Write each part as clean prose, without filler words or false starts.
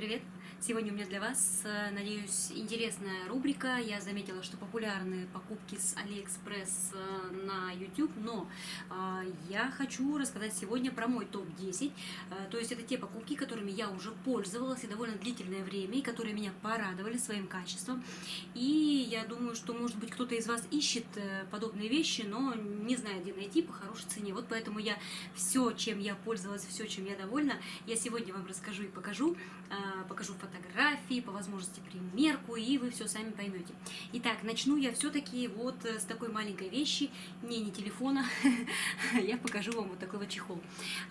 привет! Сегодня у меня для вас, надеюсь, интересная рубрика. Я заметила, что популярны покупки с AliExpress на YouTube, но я хочу рассказать сегодня про мой топ-10. То есть это те покупки, которыми я уже пользовалась и довольно длительное время, и которые меня порадовали своим качеством. И я думаю, что, может быть, кто-то из вас ищет подобные вещи, но не знает, где найти по хорошей цене. Вот поэтому я все, чем я пользовалась, все, чем я довольна, я сегодня вам расскажу и покажу. Покажу фотографии, по возможности примерку, и вы все сами поймете. Итак, начну я все-таки вот с такой маленькой вещи, не телефона, я покажу вам вот такой вот чехол.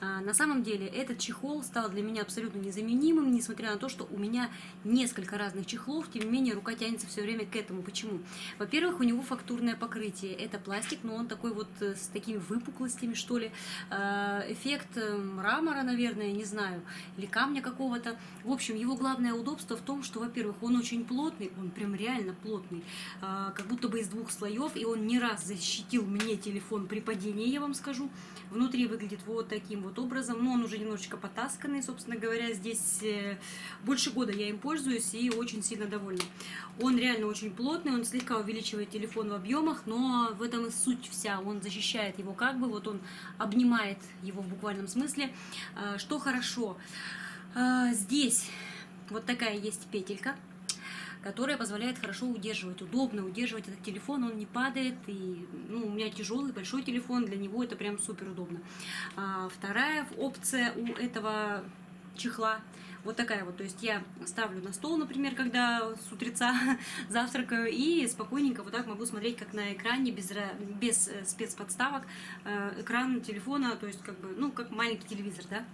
На самом деле этот чехол стал для меня абсолютно незаменимым, несмотря на то, что у меня несколько разных чехлов, тем не менее рука тянется все время к этому. Почему? Во-первых, у него фактурное покрытие, это пластик, но он такой вот с такими выпуклостями, что ли, эффект мрамора, наверное, не знаю, или камня какого-то. В общем, его главное удобство в том, что, во-первых, он очень плотный, он прям реально плотный, как будто бы из двух слоев, и он не раз защитил мне телефон при падении, я вам скажу. Внутри выглядит вот таким вот образом, но он уже немножечко потасканный, собственно говоря, здесь больше года я им пользуюсь и очень сильно довольна. Он реально очень плотный, он слегка увеличивает телефон в объемах, но в этом и суть вся, он защищает его как бы, вот он обнимает его в буквальном смысле, что хорошо. Здесь вот такая есть петелька, которая позволяет хорошо удерживать, удобно удерживать этот телефон, он не падает, и у меня тяжелый, большой телефон, для него это прям супер удобно. Вторая опция у этого чехла вот такая вот, то есть я ставлю на стол, например, когда с утреца завтракаю, и спокойненько вот так могу смотреть, как на экране, без спецподставок, экран телефона, то есть как бы, как маленький телевизор, да.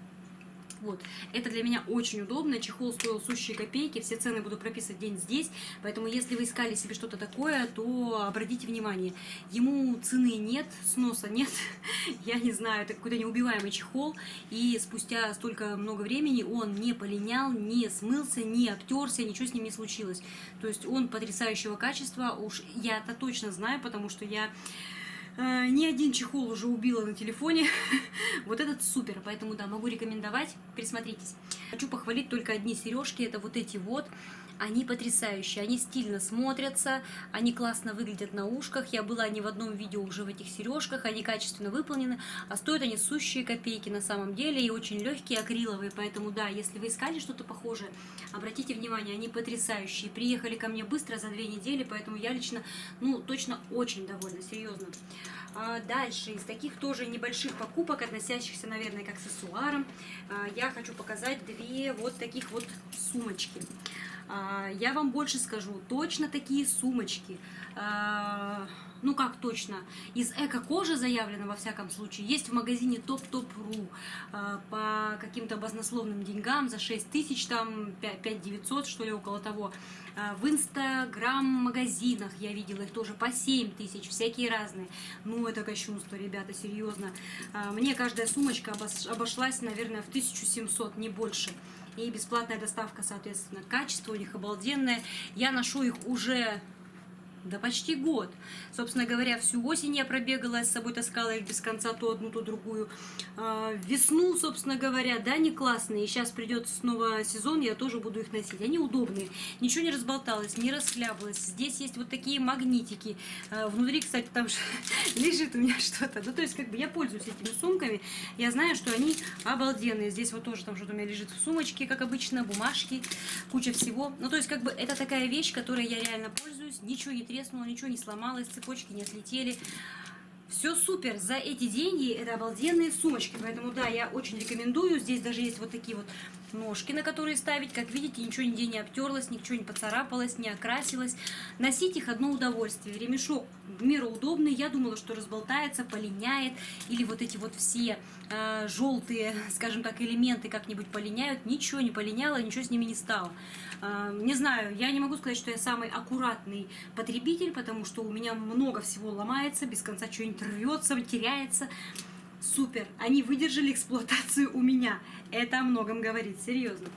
Вот. Это для меня очень удобно, чехол стоил сущие копейки, все цены буду прописывать день здесь, поэтому если вы искали себе что-то такое, то обратите внимание, ему цены нет, сноса нет, я не знаю, это какой-то неубиваемый чехол, и спустя столько много времени он не полинял, не смылся, не обтерся, ничего с ним не случилось, то есть он потрясающего качества, уж я-то точно знаю, потому что я... не один чехол уже убила на телефоне, вот этот супер, поэтому да, могу рекомендовать, присмотритесь. Хочу похвалить только одни сережки, это вот эти вот, они потрясающие, они стильно смотрятся, они классно выглядят на ушках, я была не в одном видео уже в этих сережках, они качественно выполнены, а стоят они сущие копейки на самом деле и очень легкие, акриловые, поэтому да, если вы искали что-то похожее, обратите внимание, они потрясающие, приехали ко мне быстро за 2 недели, поэтому я лично, точно очень довольна, серьезно. Дальше, из таких тоже небольших покупок, относящихся, наверное, к аксессуарам, я хочу показать 2 вот таких вот сумочки. Я вам больше скажу, точно такие сумочки, как точно, из эко-кожи заявлено во всяком случае, есть в магазине TopTop.ru по каким-то баснословным деньгам, за 6000, там 5900, что ли, около того. В инстаграм-магазинах я видела их тоже по 7000, всякие разные. Это кощунство, ребята, серьезно. Мне каждая сумочка обошлась, наверное, в 1700, не больше. И бесплатная доставка, соответственно. Качество у них обалденное. Я ношу их уже... да почти год. Собственно говоря, всю осень я пробегалась, с собой таскала их без конца, то одну, то другую. Весну, собственно говоря, да, они классные. И сейчас придет снова сезон, я тоже буду их носить. Они удобные. Ничего не разболталось, не расхлябалось. Здесь есть вот такие магнитики. Внутри, кстати, там лежит у меня что-то. То есть, как бы я пользуюсь этими сумками. Я знаю, что они обалденные. Здесь вот тоже там что-то у меня лежит в сумочке, как обычно, бумажки, куча всего. То есть, как бы это такая вещь, которой я реально пользуюсь. Ничего не требуется. Ничего не сломалось, цепочки не отлетели. Все супер. За эти деньги это обалденные сумочки. Поэтому, да, я очень рекомендую. Здесь даже есть вот такие вот ножки, на которые ставить. Как видите, ничего нигде не обтерлось, ничего не поцарапалось, не окрасилось. Носить их одно удовольствие. Ремешок в меру удобный. Я думала, что разболтается, полиняет. или вот эти вот все желтые, скажем так, элементы как-нибудь полиняют. Ничего не полиняло, ничего с ними не стало. Не знаю, я не могу сказать, что я самый аккуратный потребитель, потому что у меня много всего ломается, без конца что-нибудь рвется, теряется. Супер, они выдержали эксплуатацию у меня. Это о многом говорит, серьезно.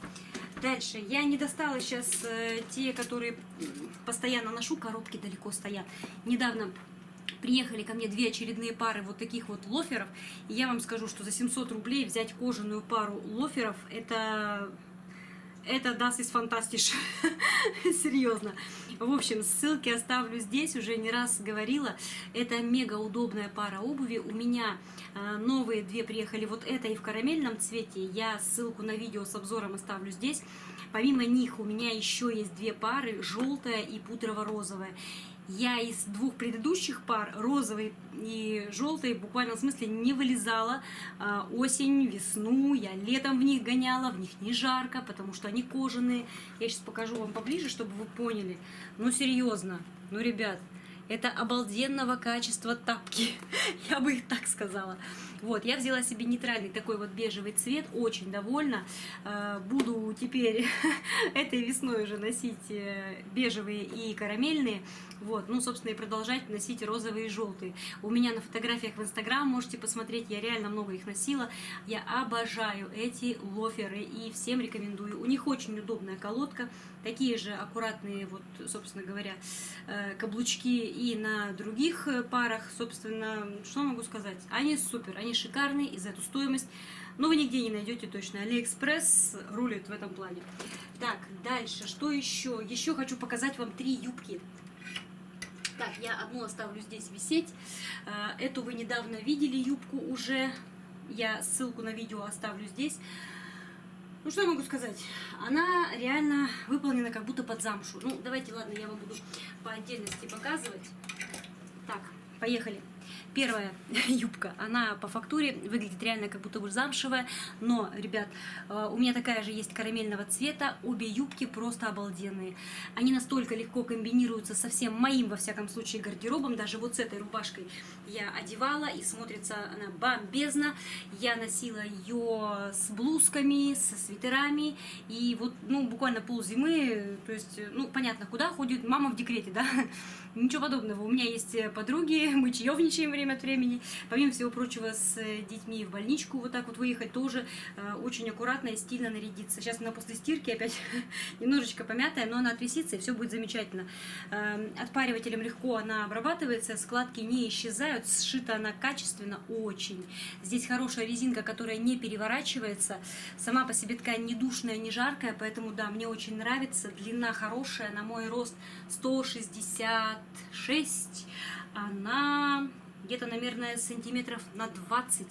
Дальше, я не достала сейчас те, которые постоянно ношу, коробки далеко стоят. Недавно приехали ко мне 2 очередные пары вот таких вот лоферов, и я вам скажу, что за 700 рублей взять кожаную пару лоферов, это... это das ist fantastisch. Серьезно. В общем, ссылки оставлю здесь, уже не раз говорила. Это мега удобная пара обуви. У меня новые две приехали, вот это и в карамельном цвете. Я ссылку на видео с обзором оставлю здесь. Помимо них у меня еще есть две пары, желтая и пудрово-розовая. Я из двух предыдущих пар, розовый и желтый, в буквальном смысле не вылезала. Осень, весну, я летом в них гоняла, в них не жарко, потому что они кожаные. Я сейчас покажу вам поближе, чтобы вы поняли. Ну, серьезно, ну, ребят, это обалденного качества тапки, я бы их так сказала. Вот, я взяла себе нейтральный такой вот бежевый цвет, очень довольна. Буду теперь этой весной уже носить бежевые и карамельные. Вот, ну, собственно, и продолжать носить розовые и желтые. У меня на фотографиях в Инстаграм можете посмотреть, я реально много их носила. Я обожаю эти лоферы и всем рекомендую. У них очень удобная колодка, такие же аккуратные, вот, собственно говоря, каблучки и на других парах. Собственно, что могу сказать? Они супер, они шикарные, и за эту стоимость, но вы нигде не найдете точно. AliExpress рулит в этом плане. Так, дальше, что еще? Еще хочу показать вам три юбки. Так, я одну оставлю здесь висеть. Эту вы недавно видели юбку уже. Я ссылку на видео оставлю здесь. Ну, что я могу сказать? Она реально выполнена как будто под замшу. Ну, давайте, ладно, я вам буду по отдельности показывать. Так, поехали. Первая юбка, она по фактуре выглядит реально как будто бы замшевая, но, ребят, у меня такая же есть карамельного цвета, обе юбки просто обалденные. Они настолько легко комбинируются со всем моим, во всяком случае, гардеробом, даже вот с этой рубашкой я одевала, и смотрится она бомбезно. Я носила ее с блузками, со свитерами, и вот, ну, буквально ползимы, то есть, ну, понятно, куда ходит мама в декрете, да? Ничего подобного, у меня есть подруги, мы чаевничаем время от времени, помимо всего прочего, с детьми в больничку вот так вот выехать тоже очень аккуратно и стильно нарядиться. Сейчас она после стирки опять немножечко помятая, но она отвисится, и все будет замечательно. Отпаривателем легко она обрабатывается, складки не исчезают, сшита она качественно очень. Здесь хорошая резинка, которая не переворачивается, сама по себе ткань не душная, не жаркая, поэтому да, мне очень нравится, длина хорошая, на мой рост 166, она где-то, наверное, сантиметров на 20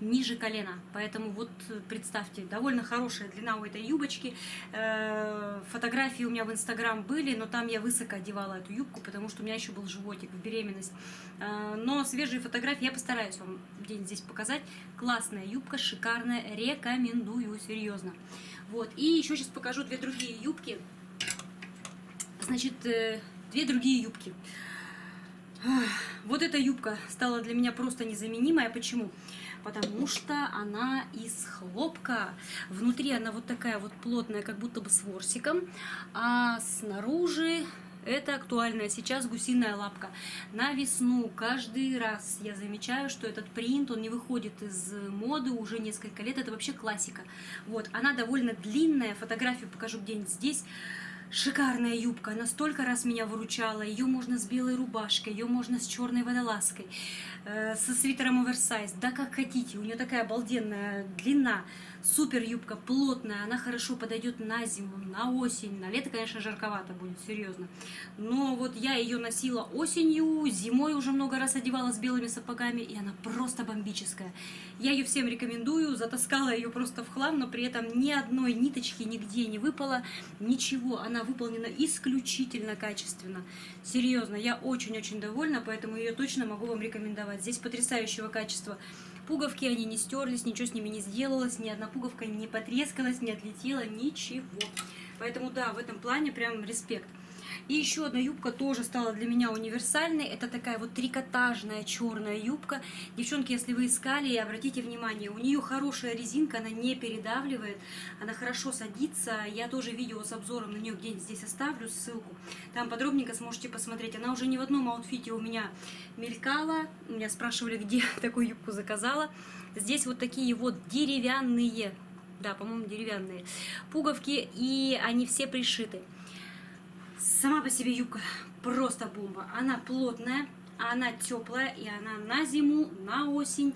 ниже колена. Поэтому вот представьте, довольно хорошая длина у этой юбочки. Фотографии у меня в Инстаграм были, но там я высоко одевала эту юбку, потому что у меня еще был животик в беременность. Но свежие фотографии я постараюсь вам где-нибудь здесь показать. Классная юбка, шикарная, рекомендую, серьезно. Вот, и еще сейчас покажу две другие юбки. Значит, две другие юбки. Вот эта юбка стала для меня просто незаменимая. Почему? Потому что она из хлопка. Внутри она вот такая вот плотная, как будто бы с ворсиком. А снаружи это актуальная сейчас гусиная лапка. На весну каждый раз я замечаю, что этот принт, он не выходит из моды уже несколько лет. Это вообще классика. Вот, она довольно длинная. Фотографию покажу где-нибудь здесь. Шикарная юбка, она столько раз меня выручала, ее можно с белой рубашкой, ее можно с черной водолазкой, со свитером оверсайз, да как хотите, у нее такая обалденная длина, супер юбка, плотная, она хорошо подойдет на зиму, на осень, на лето, конечно, жарковато будет, серьезно, но вот я ее носила осенью, зимой уже много раз одевала с белыми сапогами, и она просто бомбическая, я ее всем рекомендую, затаскала ее просто в хлам, но при этом ни одной ниточки нигде не выпала, ничего, она выполнена исключительно качественно. Серьезно, я очень-очень довольна, поэтому ее точно могу вам рекомендовать. Здесь потрясающего качества пуговки, они не стерлись, ничего с ними не сделалось, ни одна пуговка не потрескалась, не отлетела, ничего. Поэтому да, в этом плане прям респект. И еще одна юбка тоже стала для меня универсальной. Это такая вот трикотажная черная юбка. Девчонки, если вы искали, обратите внимание, у нее хорошая резинка, она не передавливает, она хорошо садится. Я тоже видео с обзором на нее где-нибудь здесь оставлю, ссылку. Там подробненько сможете посмотреть. Она уже не в одном аутфите у меня мелькала. Меня спрашивали, где такую юбку заказала. Здесь вот такие вот деревянные, да, по-моему, деревянные пуговки, и они все пришиты. Сама по себе юбка просто бомба. Она плотная, она теплая, и она на зиму, на осень.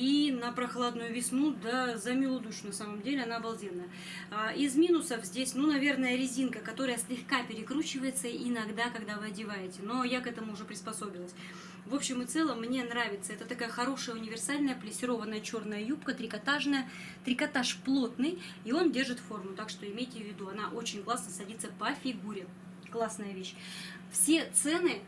и на прохладную весну, да, замело душ, на самом деле, она обалденная. Из минусов здесь, ну, наверное, резинка, которая слегка перекручивается иногда, когда вы одеваете, но я к этому уже приспособилась. В общем и целом, мне нравится. Это такая хорошая универсальная плессированная черная юбка, трикотажная. Трикотаж плотный, и он держит форму, так что имейте в виду, она очень классно садится по фигуре. Классная вещь. Все цены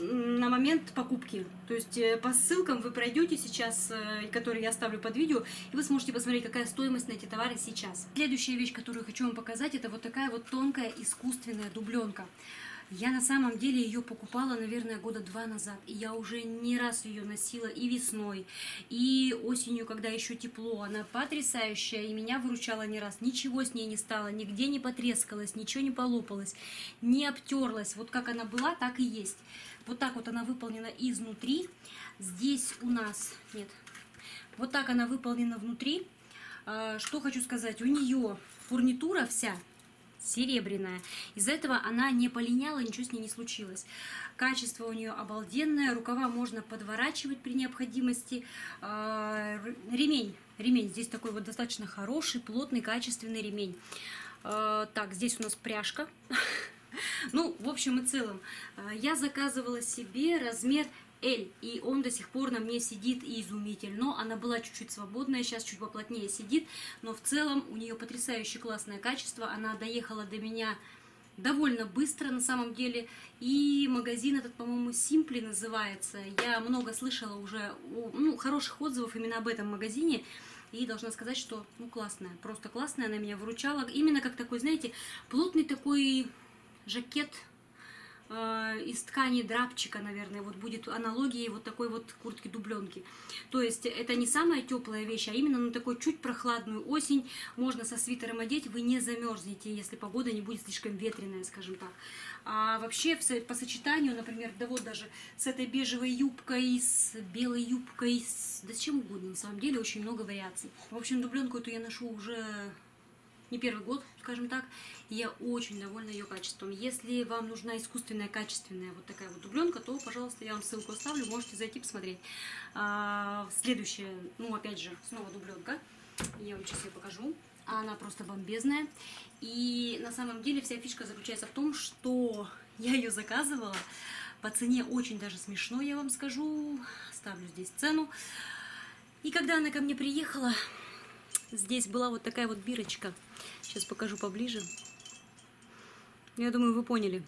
на момент покупки, то есть по ссылкам вы пройдете сейчас, которые я оставлю под видео, и вы сможете посмотреть, какая стоимость на эти товары сейчас. Следующая вещь, которую хочу вам показать, это вот такая вот тонкая искусственная дубленка. Я на самом деле ее покупала, наверное, года два назад, и я уже не раз ее носила и весной, и осенью, когда еще тепло. Она потрясающая, и меня выручала не раз. Ничего с ней не стало, нигде не потрескалось, ничего не полопалось, не обтерлась. Вот как она была, так и есть. Вот так вот она выполнена изнутри. Здесь у нас... Нет. Вот так она выполнена внутри. Что хочу сказать, у нее фурнитура вся серебряная. Из-за этого она не полиняла, ничего с ней не случилось. Качество у нее обалденное. Рукава можно подворачивать при необходимости. Ремень здесь такой вот достаточно хороший, плотный, качественный ремень. Так, здесь у нас пряжка. Ну, в общем и целом, я заказывала себе размер L, и он до сих пор на мне сидит изумительно. Она была чуть-чуть свободная, сейчас чуть поплотнее сидит, но в целом у нее потрясающе классное качество. Она доехала до меня довольно быстро, на самом деле, и магазин этот, по-моему, Simply называется. Я много слышала уже, ну, хороших отзывов именно об этом магазине. И должна сказать, что, ну, классная, просто классная, она меня выручала. Именно как такой, знаете, плотный такой жакет из ткани драпчика, наверное, вот будет аналогией вот такой вот куртки-дубленки. То есть это не самая теплая вещь, а именно на такой чуть прохладную осень можно со свитером одеть, вы не замерзнете, если погода не будет слишком ветреная, скажем так. А вообще по сочетанию, например, да вот даже с этой бежевой юбкой, с белой юбкой, да с чем угодно, на самом деле очень много вариаций. В общем, дубленку эту я ношу уже... не первый год, скажем так, и я очень довольна ее качеством. Если вам нужна искусственная, качественная вот такая вот дубленка, то, пожалуйста, я вам ссылку оставлю, можете зайти посмотреть. Следующая, ну, опять же, снова дубленка. Я вам сейчас ее покажу. Она просто бомбезная. И на самом деле вся фишка заключается в том, что я ее заказывала по цене очень даже смешно, я вам скажу. Ставлю здесь цену. И когда она ко мне приехала... Здесь была вот такая вот бирочка. Сейчас покажу поближе. Я думаю, вы поняли.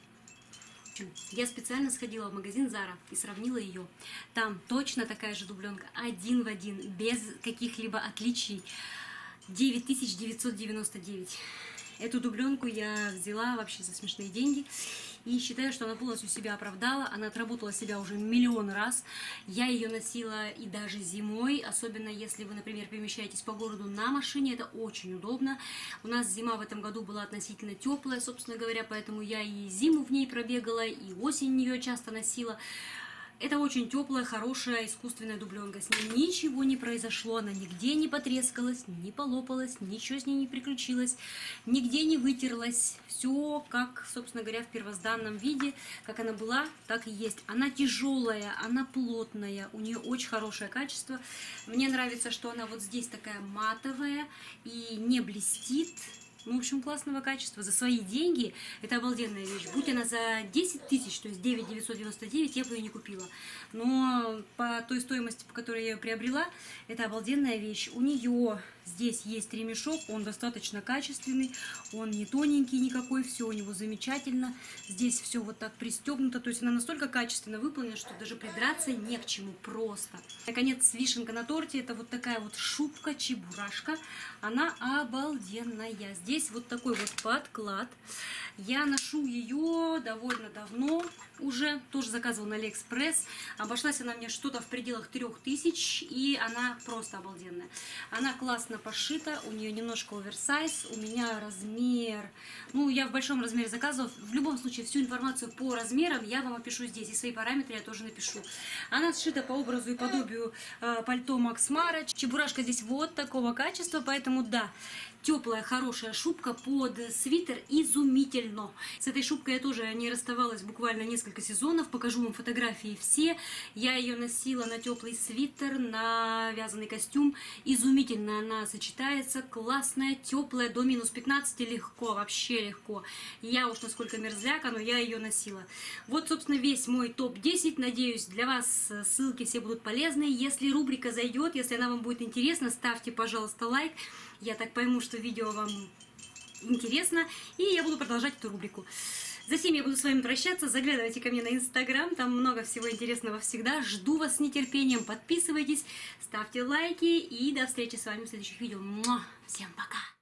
Я специально сходила в магазин Zara и сравнила ее. Там точно такая же дубленка, один в один, без каких-либо отличий. 9999. Эту дубленку я взяла вообще за смешные деньги. И считаю, что она полностью себя оправдала. Она отработала себя уже миллион раз. Я ее носила и даже зимой. Особенно если вы, например, перемещаетесь по городу на машине. Это очень удобно. У нас зима в этом году была относительно теплая, собственно говоря. Поэтому я и зиму в ней пробегала, и осень ее часто носила. Это очень теплая, хорошая, искусственная дубленка. С ней ничего не произошло, она нигде не потрескалась, не полопалась, ничего с ней не приключилось, нигде не вытерлась. Все как, собственно говоря, в первозданном виде, как она была, так и есть. Она тяжелая, она плотная, у нее очень хорошее качество. Мне нравится, что она вот здесь такая матовая и не блестит. Ну, в общем, классного качества. За свои деньги это обалденная вещь. Будь она за 10 тысяч, то есть 9999, я бы ее не купила. Но по той стоимости, по которой я ее приобрела, это обалденная вещь. У нее здесь есть ремешок, он достаточно качественный, он не тоненький никакой, все у него замечательно. Здесь все вот так пристегнуто, то есть она настолько качественно выполнена, что даже придраться не к чему просто. Наконец, вишенка на торте, это вот такая вот шубка-чебурашка, она обалденная. Здесь вот такой вот подклад. Я ношу ее довольно давно уже. Тоже заказывала на AliExpress. Обошлась она мне что-то в пределах 3000. И она просто обалденная. Она классно пошита. У нее немножко оверсайз. У меня размер... Ну, я в большом размере заказывала. В любом случае, всю информацию по размерам я вам опишу здесь. И свои параметры я тоже напишу. Она сшита по образу и подобию пальто Max Mara. Чебурашка здесь вот такого качества. Поэтому да... Теплая, хорошая шубка под свитер, изумительно. С этой шубкой я тоже не расставалась буквально несколько сезонов. Покажу вам фотографии все. Я ее носила на теплый свитер, на вязаный костюм. Изумительно она сочетается. Классная, теплая, до минус 15 легко, вообще легко. Я уж насколько мерзляка, но я ее носила. Вот, собственно, весь мой топ-10. Надеюсь, для вас ссылки все будут полезны. Если рубрика зайдет, если она вам будет интересна, ставьте, пожалуйста, лайк. Я так пойму, что видео вам интересно, и я буду продолжать эту рубрику. Затем я буду с вами прощаться. Заглядывайте ко мне на Инстаграм, там много всего интересного всегда. Жду вас с нетерпением. Подписывайтесь, ставьте лайки, и до встречи с вами в следующих видео. Всем пока!